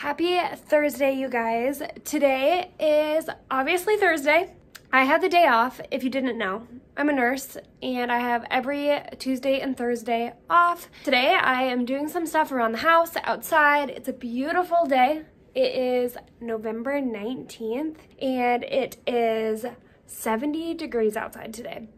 Happy Thursday, you guys. Today is obviously Thursday. I had the day off, if you didn't know. I'm a nurse and I have every Tuesday and Thursday off. Today I am doing some stuff around the house, outside. It's a beautiful day. It is November 19th and it is 70 degrees outside today.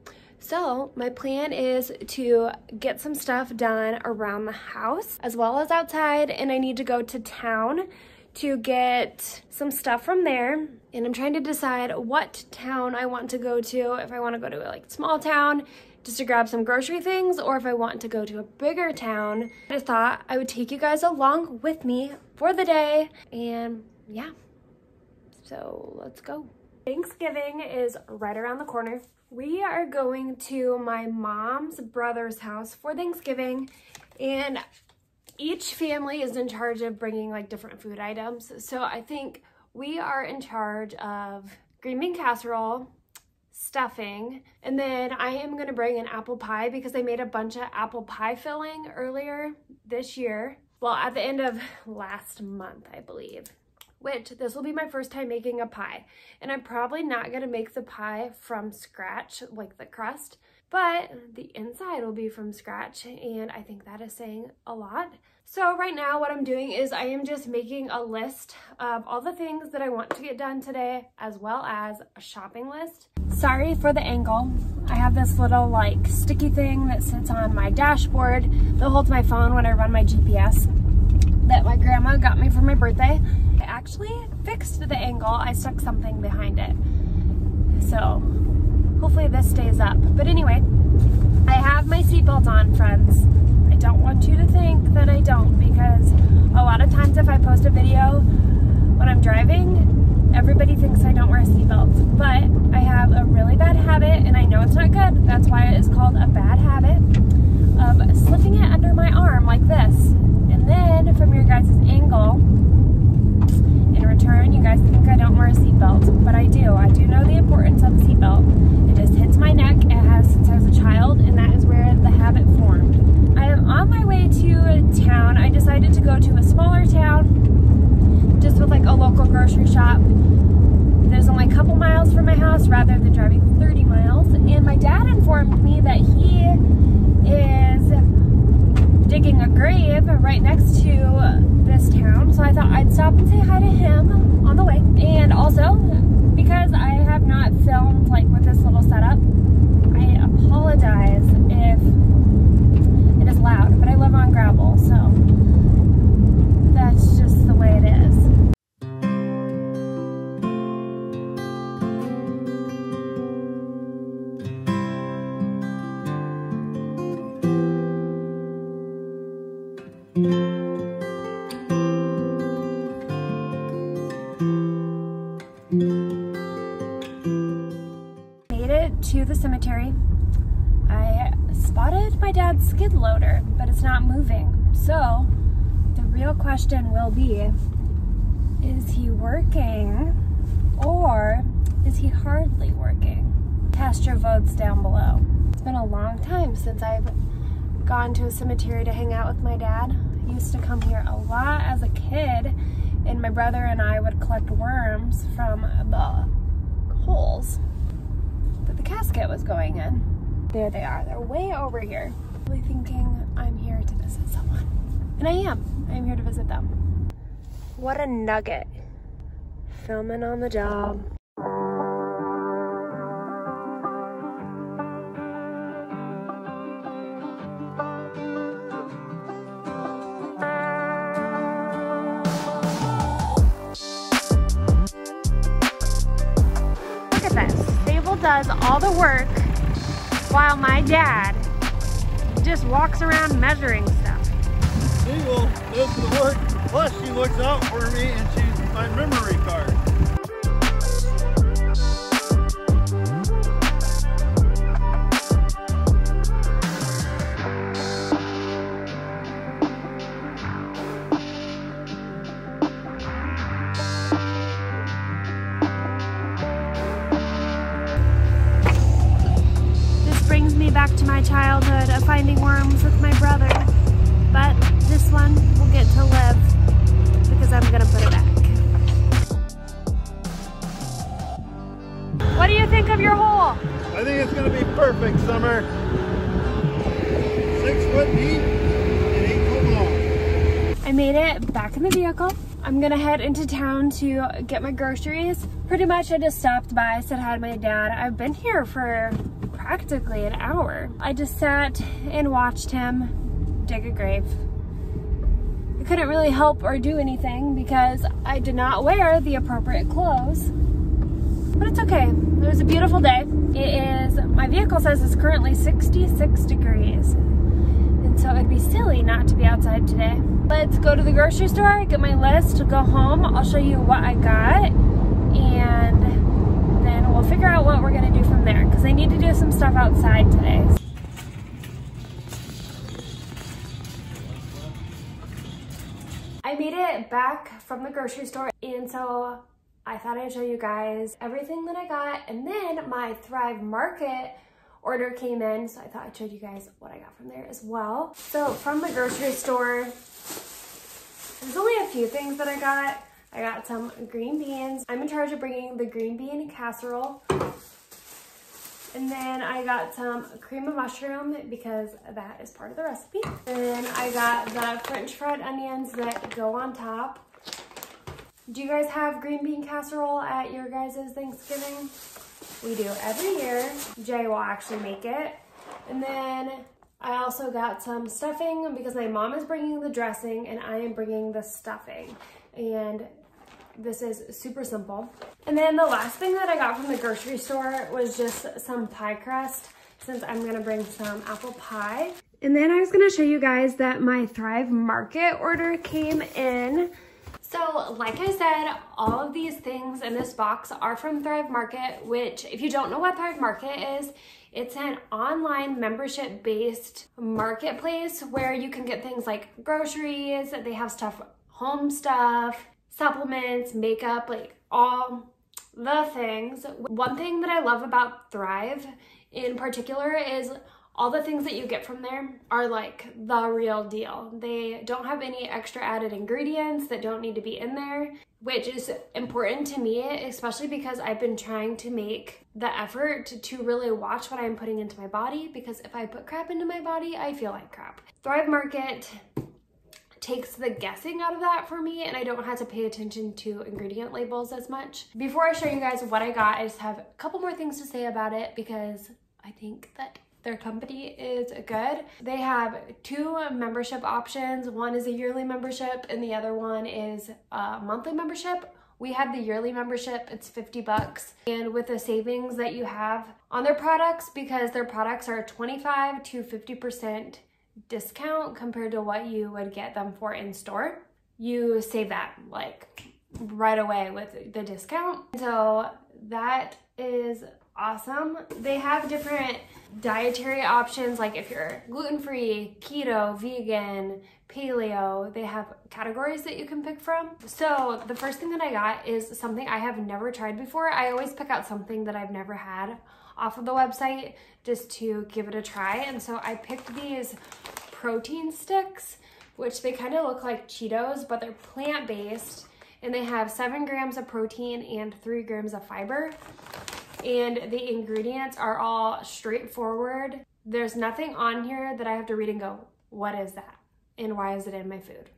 So my plan is to get some stuff done around the house as well as outside, and I need to go to town to get some stuff from there. And I'm trying to decide what town I want to go to, if I want to go to like small town just to grab some grocery things, or if I want to go to a bigger town. I thought I would take you guys along with me for the day, and yeah, so let's go. Thanksgiving is right around the corner. We are going to my mom's brother's house for Thanksgiving, and each family is in charge of bringing like different food items. So I think we are in charge of green bean casserole, stuffing, and then I am gonna bring an apple pie because I made a bunch of apple pie filling earlier this year. Well, at the end of last month, I believe. Which this will be my first time making a pie, and I'm probably not going to make the pie from scratch, like the crust, but the inside will be from scratch, and I think that is saying a lot. So right now what I'm doing is I am just making a list of all the things that I want to get done today, as well as a shopping list. Sorry for the angle. I have this little like sticky thing that sits on my dashboard that holds my phone when I run my GPS that my grandma got me for my birthday. I actually fixed the angle. I stuck something behind it. So hopefully this stays up. But anyway, I have my seatbelt on, friends. I don't want you to think that I don't, because a lot of times if I post a video when I'm driving, everybody thinks I don't wear a seatbelt. But I have a really bad habit, and I know it's not good. That's why it is called a bad habit, of slipping it under my arm like this. And then from your guys' angle, in return, you guys think I don't wear a seatbelt, but I do. I do know the importance of a seatbelt. It just hits my neck. It has since I was a child, and that is where the habit formed. I am on my way to town. I decided to go to a smaller town, just with like a local grocery shop. There's only a couple miles from my house, rather than driving 30 miles. And my dad informed me that he is digging a grave right next to this town, so I thought I'd stop and say hi to him on the way. And also, because I have not filmed like with this little setup, I apologize if it is loud, but I live on gravel, so that's just the way it is. To the cemetery. I spotted my dad's skid loader, but it's not moving. So the real question will be, is he working or is he hardly working? Cast your votes down below. It's been a long time since I've gone to a cemetery to hang out with my dad. I used to come here a lot as a kid, and my brother and I would collect worms from the holes that the casket was going in. There they are. They're way over here. Probably thinking I'm here to visit someone. And I am. I'm here to visit them. What a nugget. Filming on the job. Does all the work while my dad just walks around measuring stuff. She will do the work, plus she looks out for me and she's my memory card. Back to my childhood of finding worms with my brother, but this one will get to live because I'm gonna put farmer, 6 foot deep and 8 foot long. I made it back in the vehicle. I'm gonna head into town to get my groceries. Pretty much I just stopped by, said hi to my dad. I've been here for practically an hour. I just sat and watched him dig a grave. I couldn't really help or do anything because I did not wear the appropriate clothes. But it's okay, it was a beautiful day. It is, my vehicle says it's currently 66 degrees. And so it'd be silly not to be outside today. Let's go to the grocery store, get my list, go home. I'll show you what I got and then we'll figure out what we're gonna do from there because I need to do some stuff outside today. I made it back from the grocery store and so I thought I'd show you guys everything that I got, and then my Thrive Market order came in, so I thought I'd show you guys what I got from there as well. So from the grocery store, there's only a few things that I got. I got some green beans. I'm in charge of bringing the green bean casserole. And then I got some cream of mushroom because that is part of the recipe. And then I got the French fried onions that go on top. Do you guys have green bean casserole at your guys' Thanksgiving? We do every year. Jay will actually make it. And then I also got some stuffing because my mom is bringing the dressing and I am bringing the stuffing. And this is super simple. And then the last thing that I got from the grocery store was just some pie crust since I'm gonna bring some apple pie. And then I was gonna show you guys that my Thrive Market order came in. So like I said, all of these things in this box are from Thrive Market, which if you don't know what Thrive Market is, it's an online membership-based marketplace where you can get things like groceries, they have stuff, home stuff, supplements, makeup, like all the things. One thing that I love about Thrive in particular is all the things that you get from there are like the real deal. They don't have any extra added ingredients that don't need to be in there, which is important to me, especially because I've been trying to make the effort to really watch what I'm putting into my body, because if I put crap into my body, I feel like crap. Thrive Market takes the guessing out of that for me, and I don't have to pay attention to ingredient labels as much. Before I show you guys what I got, I just have a couple more things to say about it because I think that their company is good. They have two membership options. One is a yearly membership and the other one is a monthly membership. We had the yearly membership, it's 50 bucks. And with the savings that you have on their products, because their products are 25 to 50% discount compared to what you would get them for in store, you save that like right away with the discount. So that is awesome. They have different dietary options, like if you're gluten-free, keto, vegan, paleo, they have categories that you can pick from. So the first thing that I got is something I have never tried before. I always pick out something that I've never had off of the website just to give it a try. And so I picked these protein sticks, which they kind of look like Cheetos, but they're plant-based, and they have 7 grams of protein and 3 grams of fiber. And the ingredients are all straightforward. There's nothing on here that I have to read and go, what is that? And why is it in my food?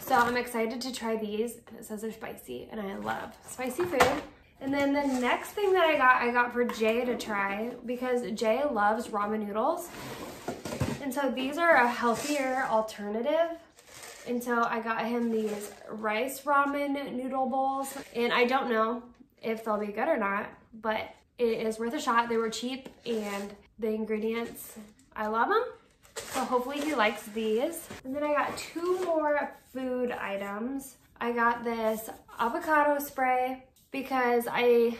So I'm excited to try these. It says they're spicy and I love spicy food. And then the next thing that I got for Jay to try because Jay loves ramen noodles. And so these are a healthier alternative. And so I got him these rice ramen noodle bowls. And I don't know if they'll be good or not, but it is worth a shot. They were cheap and the ingredients, I love them. So hopefully he likes these. And then I got two more food items. I got this avocado spray because I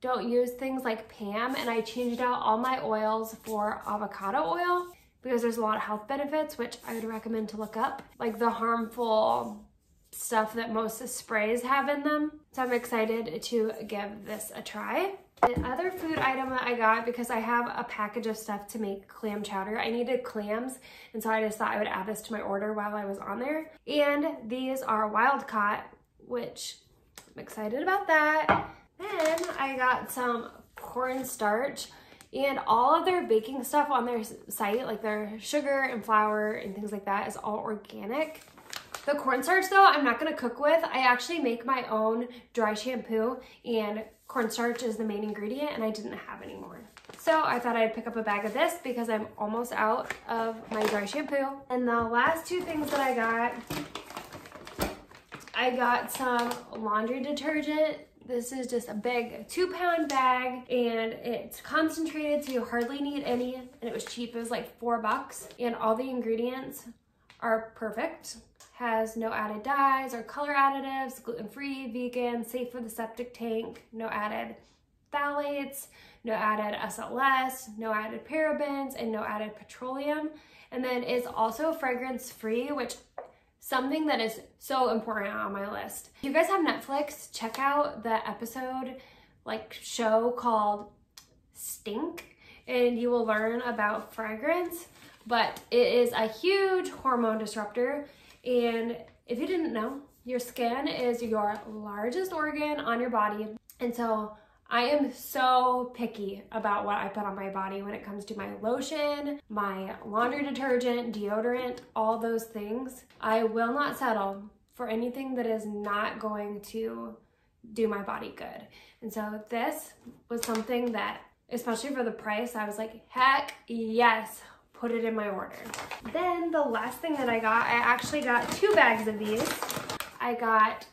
don't use things like Pam, and I changed out all my oils for avocado oil because there's a lot of health benefits, which I would recommend to look up, like the harmful stuff that most sprays have in them. So I'm excited to give this a try. The other food item that I got, because I have a package of stuff to make clam chowder, I needed clams, and so I just thought I would add this to my order while I was on there. And these are wild caught, which I'm excited about that. Then I got some cornstarch, And all of their baking stuff on their site, like their sugar and flour and things like that, is all organic. The cornstarch though, I'm not gonna cook with. I actually make my own dry shampoo, and cornstarch is the main ingredient, and I didn't have any more. So I thought I'd pick up a bag of this because I'm almost out of my dry shampoo. And the last two things that I got some laundry detergent. This is just a big 2-pound bag, and it's concentrated, so you hardly need any, and it was cheap. It was like $4, and all the ingredients are perfect. Has no added dyes or color additives, gluten-free, vegan, safe for the septic tank, no added phthalates, no added SLS, no added parabens, and no added petroleum. And then it's also fragrance-free, which something that is so important on my list. If you guys have Netflix, check out the episode, like show called Stink, and you will learn about fragrance, but it is a huge hormone disruptor. And if you didn't know, your skin is your largest organ on your body. And so I am so picky about what I put on my body when it comes to my lotion, my laundry detergent, deodorant, all those things. I will not settle for anything that is not going to do my body good. And so this was something that, especially for the price, I was like, heck yes. Put it in my order. Then the last thing that I got, I actually got 2 bags of these. I got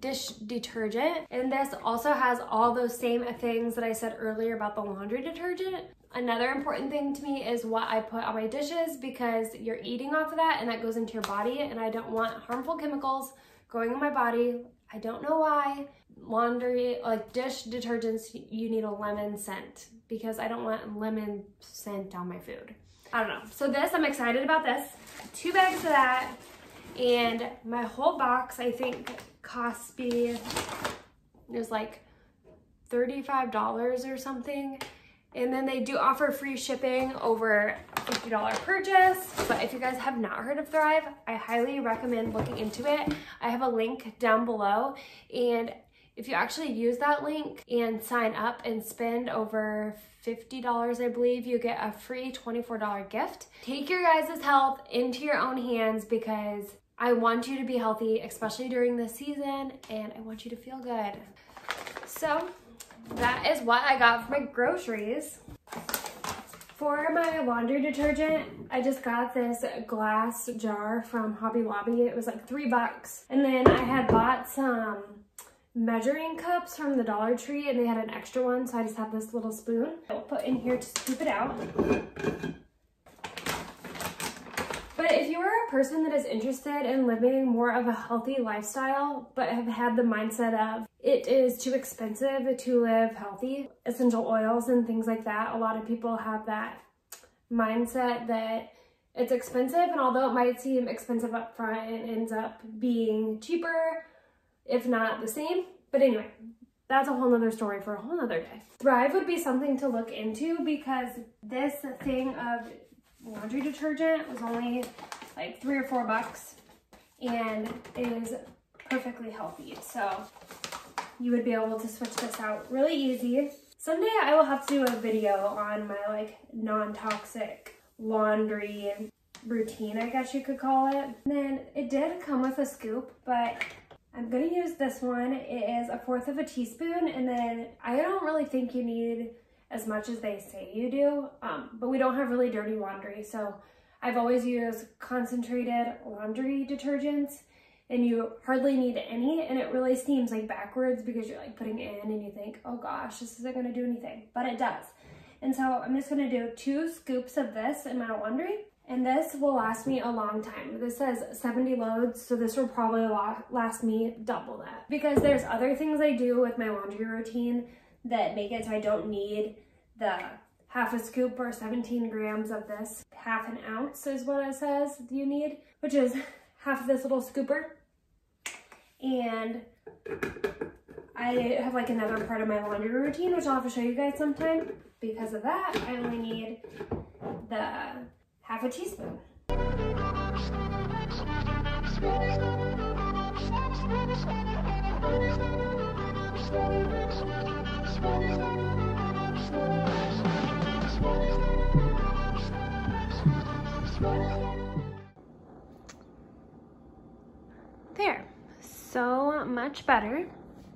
dish detergent, and this also has all those same things that I said earlier about the laundry detergent. Another important thing to me is what I put on my dishes, because you're eating off of that and that goes into your body, and I don't want harmful chemicals going in my body. I don't know why laundry, like dish detergents, you need a lemon scent, because I don't want lemon scent on my food. I don't know. So this, I'm excited about this. 2 bags of that, and my whole box, I think, cost me, it was like $35 or something. And then they do offer free shipping over $50 purchase. But if you guys have not heard of Thrive, I highly recommend looking into it. I have a link down below, and if you actually use that link and sign up and spend over $50, I believe, you get a free $24 gift. Take your guys' health into your own hands, because I want you to be healthy, especially during this season, and I want you to feel good. So that is what I got for my groceries. For my laundry detergent, I just got this glass jar from Hobby Lobby. It was like $3. And then I had bought some measuring cups from the Dollar Tree, and they had an extra one, so I just have this little spoon I'll put in here to scoop it out. But if you are a person that is interested in living more of a healthy lifestyle, but have had the mindset of it is too expensive to live healthy, essential oils and things like that, a lot of people have that mindset that it's expensive, and although it might seem expensive up front, it ends up being cheaper, if not the same. But anyway, that's a whole nother story for a whole nother day. Thrive would be something to look into, because this thing of laundry detergent was only like $3 or $4 and is perfectly healthy. So you would be able to switch this out really easy. Someday I will have to do a video on my like non-toxic laundry routine, I guess you could call it. And then it did come with a scoop, but I'm gonna use this one. It is 1/4 teaspoon, and then I don't really think you need as much as they say you do, but we don't have really dirty laundry, so I've always used concentrated laundry detergents, and you hardly need any, and it really seems like backwards, because you're like putting in and you think, oh gosh, this isn't gonna do anything, but it does. And so I'm just gonna do 2 scoops of this in my laundry. And this will last me a long time. This says 70 loads, so this will probably last me double that. Because there's other things I do with my laundry routine that make it so I don't need the 1/2 scoop or 17 grams of this. 1/2 ounce is what it says you need, which is 1/2 of this little scooper. And I have like another part of my laundry routine, which I'll have to show you guys sometime. Because of that, I only need the 1/2 teaspoon. There, so much better.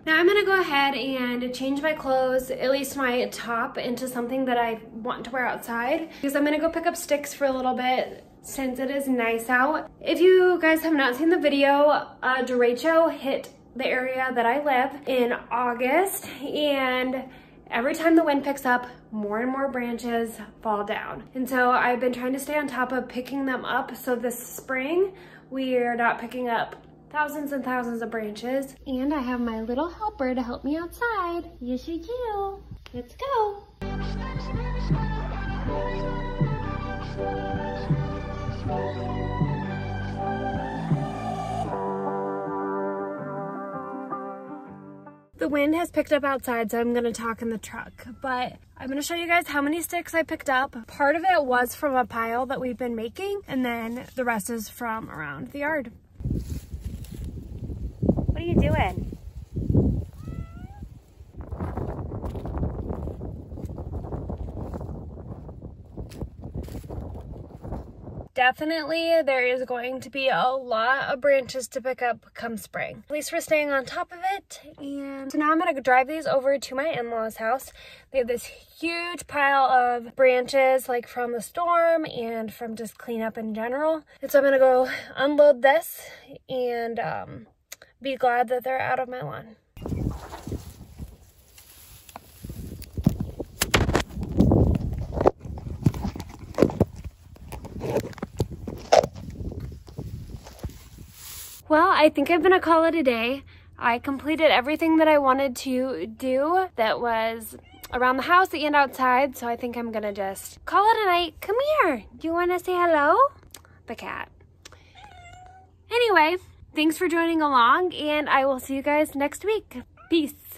Now I'm gonna go ahead and change my clothes, at least my top, into something that I want to wear outside, because I'm gonna go pick up sticks for a little bit since it is nice out. If you guys have not seen the video, derecho hit the area that I live in August, and every time the wind picks up, more and more branches fall down. And so I've been trying to stay on top of picking them up, so this spring we're not picking up thousands and thousands of branches. And I have my little helper to help me outside. Yes, you do. Let's go. The wind has picked up outside, so I'm gonna talk in the truck, but I'm gonna show you guys how many sticks I picked up. Part of it was from a pile that we've been making, and then the rest is from around the yard. What are you doing? Definitely there is going to be a lot of branches to pick up come spring. At least we're staying on top of it. And so now I'm gonna drive these over to my in-laws' house. They have this huge pile of branches, like from the storm and from just cleanup in general. And so I'm gonna go unload this and be glad that they're out of my lawn. Well, I think I'm gonna call it a day. I completed everything that I wanted to do that was around the house and outside, so I think I'm gonna just call it a night. Come here, do you wanna say hello? The cat. Anyway, thanks for joining along, and I will see you guys next week. Peace.